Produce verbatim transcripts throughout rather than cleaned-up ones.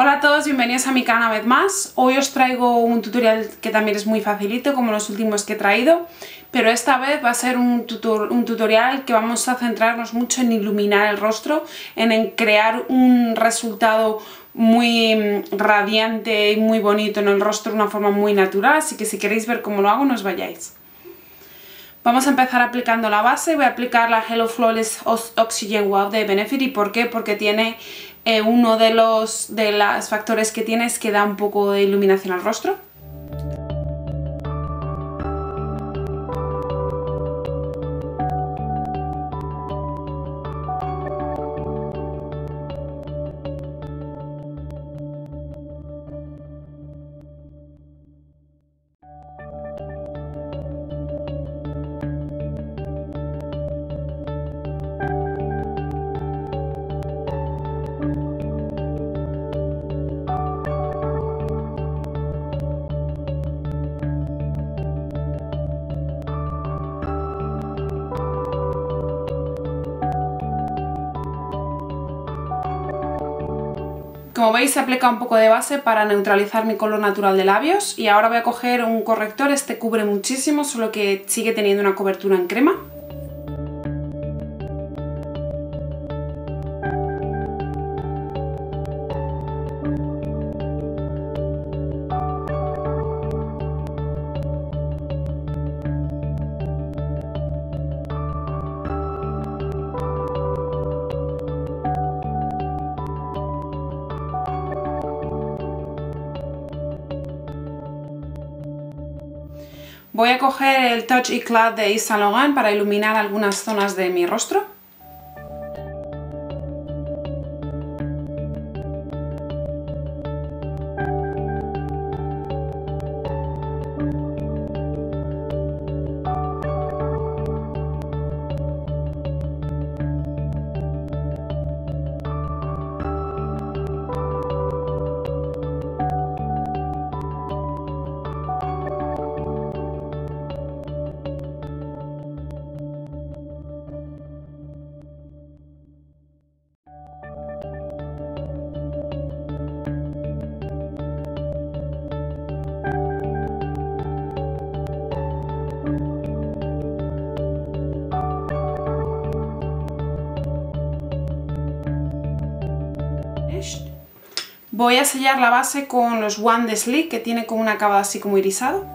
Hola a todos, bienvenidos a mi canal una vez más. Hoy os traigo un tutorial que también es muy facilito, como los últimos que he traído, pero esta vez va a ser un, tutor, un tutorial que vamos a centrarnos mucho en iluminar el rostro, en, en crear un resultado muy radiante y muy bonito en el rostro de una forma muy natural, así que si queréis ver cómo lo hago, no os vayáis. Vamos a empezar aplicando la base. Voy a aplicar la Hello Flawless Oxygen Wow de Benefit. ¿Y por qué? Porque tiene eh, uno de los de las factores que tiene es que da un poco de iluminación al rostro. Como veis, se aplica un poco de base para neutralizar mi color natural de labios y ahora voy a coger un corrector. Este cubre muchísimo, solo que sigue teniendo una cobertura en crema. Voy a coger el Touch Eclat de Yves Saint Laurent para iluminar algunas zonas de mi rostro. Voy a sellar la base con los Wands de Sleek, que tiene como un acabado así como irisado.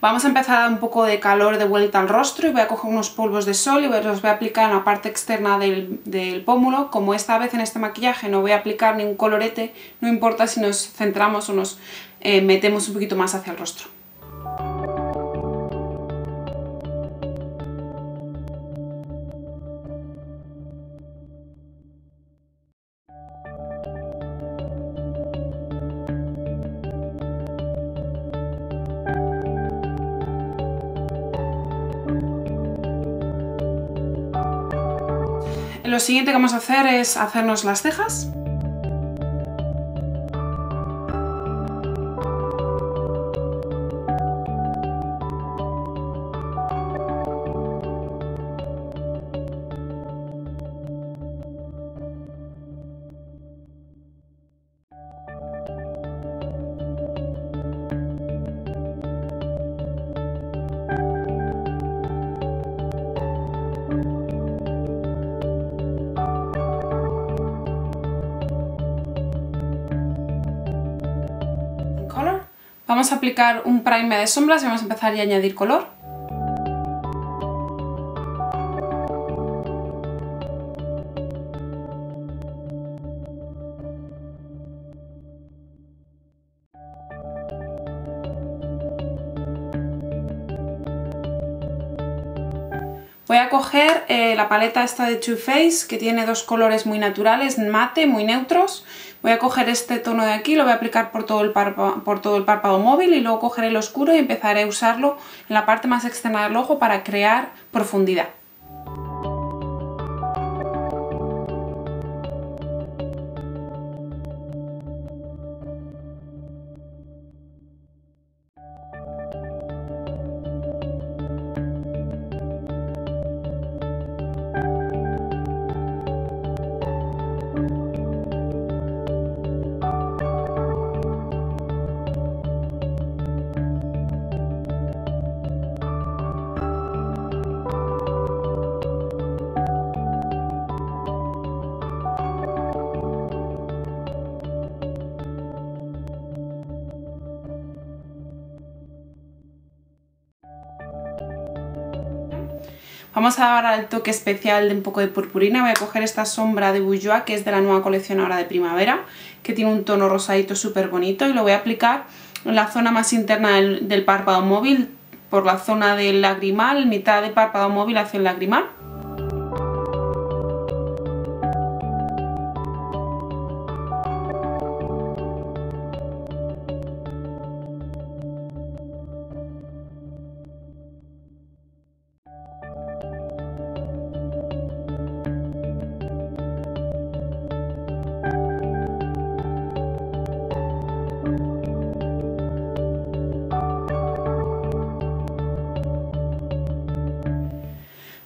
Vamos a empezar a dar un poco de calor de vuelta al rostro y voy a coger unos polvos de sol y los voy a aplicar en la parte externa del, del pómulo. Como esta vez en este maquillaje no voy a aplicar ningún colorete, no importa si nos centramos o nos eh, metemos un poquito más hacia el rostro. Lo siguiente que vamos a hacer es hacernos las cejas. Vamos a aplicar un primer de sombras y vamos a empezar ya a añadir color. Voy a coger eh, la paleta esta de Too Faced, que tiene dos colores muy naturales, mate, muy neutros. Voy a coger este tono de aquí, lo voy a aplicar por todo el párpado, por todo el párpado móvil, y luego cogeré el oscuro y empezaré a usarlo en la parte más externa del ojo para crear profundidad. Vamos a dar al toque especial de un poco de purpurina. Voy a coger esta sombra de Bourjois, que es de la nueva colección ahora de primavera, que tiene un tono rosadito súper bonito, y lo voy a aplicar en la zona más interna del, del párpado móvil, por la zona del lagrimal, mitad de párpado móvil hacia el lagrimal.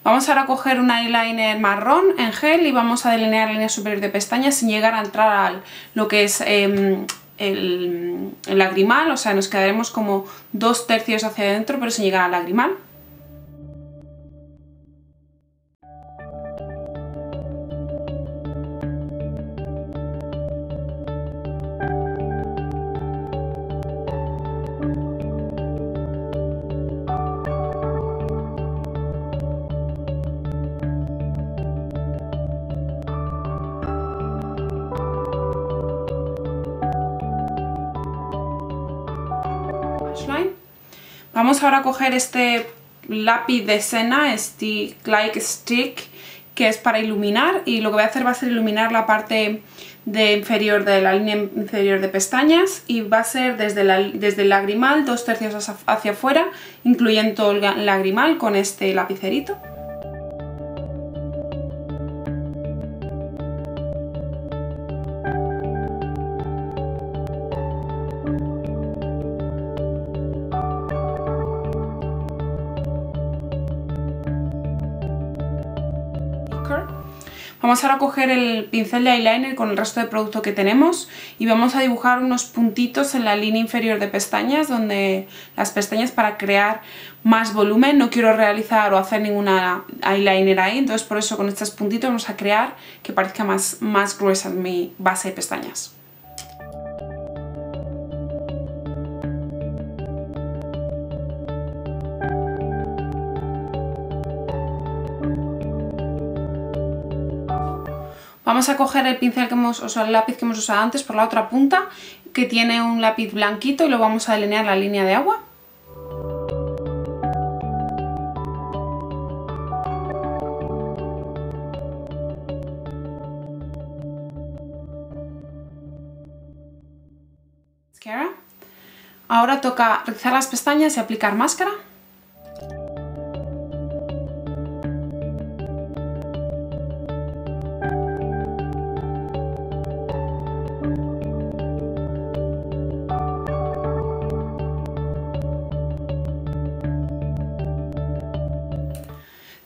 Vamos ahora a coger un eyeliner marrón en gel y vamos a delinear la línea superior de pestañas sin llegar a entrar al lo que es eh, el, el lagrimal, o sea, nos quedaremos como dos tercios hacia adentro pero sin llegar al lagrimal. Vamos ahora a coger este lápiz de Sena, este Light Stick, que es para iluminar, y lo que voy a hacer va a ser iluminar la parte de inferior de la línea inferior de pestañas, y va a ser desde, la, desde el lagrimal, dos tercios hacia, hacia afuera, incluyendo el lagrimal con este lapicerito. Vamos ahora a coger el pincel de eyeliner con el resto de producto que tenemos y vamos a dibujar unos puntitos en la línea inferior de pestañas, donde las pestañas, para crear más volumen. No quiero realizar o hacer ninguna eyeliner ahí, entonces por eso con estos puntitos vamos a crear que parezca más, más gruesa mi base de pestañas. Vamos a coger el pincel que hemos, o sea, el lápiz que hemos usado antes por la otra punta, que tiene un lápiz blanquito, y lo vamos a delinear la línea de agua. Ahora toca rizar las pestañas y aplicar máscara.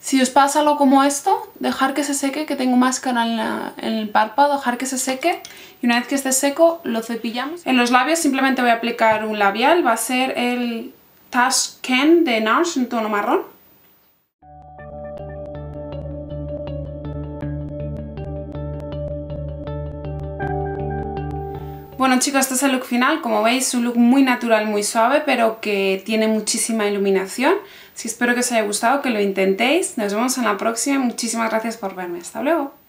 Si os pasa algo como esto, dejar que se seque, que tengo máscara en, la, en el párpado, dejar que se seque, y una vez que esté seco lo cepillamos. En los labios simplemente voy a aplicar un labial, va a ser el Touch Can de NARS en tono marrón. Bueno chicos, este es el look final. Como veis, un look muy natural, muy suave, pero que tiene muchísima iluminación. Así que espero que os haya gustado, que lo intentéis. Nos vemos en la próxima. Muchísimas gracias por verme. Hasta luego.